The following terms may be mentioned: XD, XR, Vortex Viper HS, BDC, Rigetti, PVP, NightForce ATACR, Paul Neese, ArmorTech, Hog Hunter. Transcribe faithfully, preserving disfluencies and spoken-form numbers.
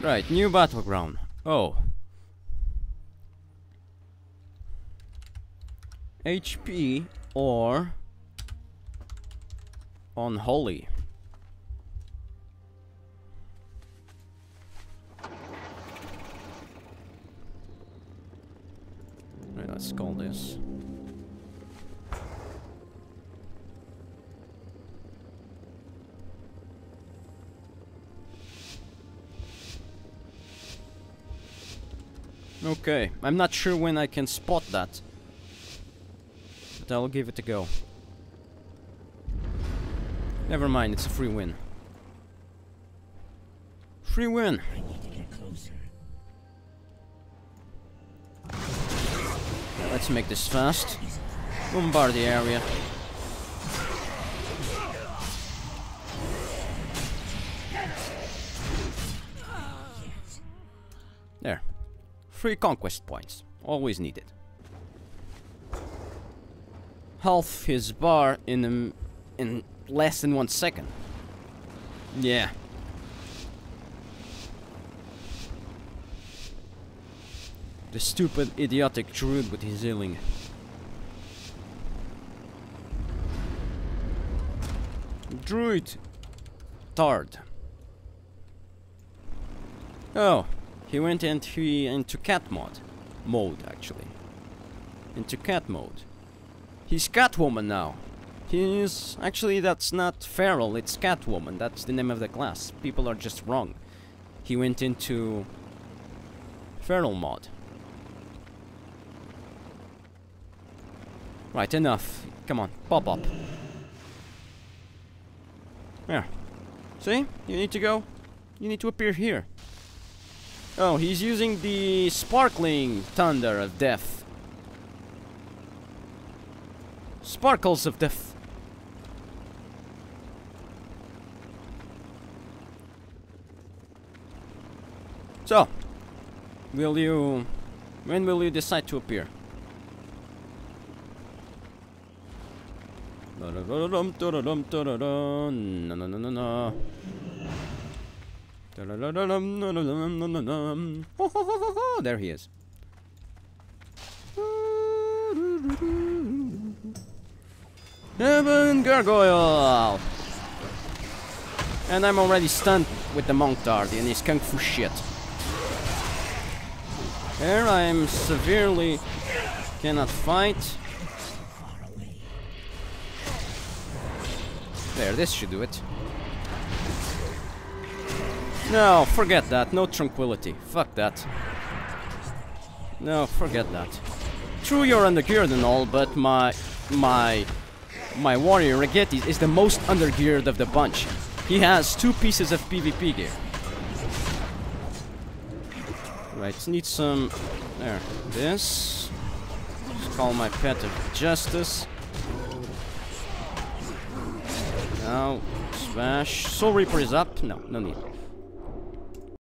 Right, new battleground. Oh. H P or unholy. Right, let's call this. Okay, I'm not sure when I can spot that, but I'll give it a go. Never mind, it's a free win. Free win! I need to get closer. Now let's make this fast. Bombard the area. There. Three conquest points, always needed. Half his bar in um, in less than one second. Yeah. The stupid, idiotic druid with his healing. Druid, Tard. Oh. He went into, into cat mod. Mode, actually. Into cat mode. He's Catwoman now. He is... Actually, that's not feral, it's Catwoman. That's the name of the class. People are just wrong. He went into... feral mod. Right, enough. Come on, pop up. There. See? You need to go... You need to appear here. Oh, he's using the sparkling thunder of death. Sparkles of death. So, will you... When will you decide to appear? There he is. Heaven gargoyle! And I'm already stunned with the Monk Tard and his kung fu shit. Here I am severely cannot fight. There, this should do it. No, forget that. No tranquility. Fuck that. No, forget that. True, you're undergeared and all, but my... My... My warrior, Rigetti, is the most undergeared of the bunch. He has two pieces of PvP gear. Right, need some... There. This. Let's call my pet of justice. Now, smash. Soul Reaper is up. No, no need.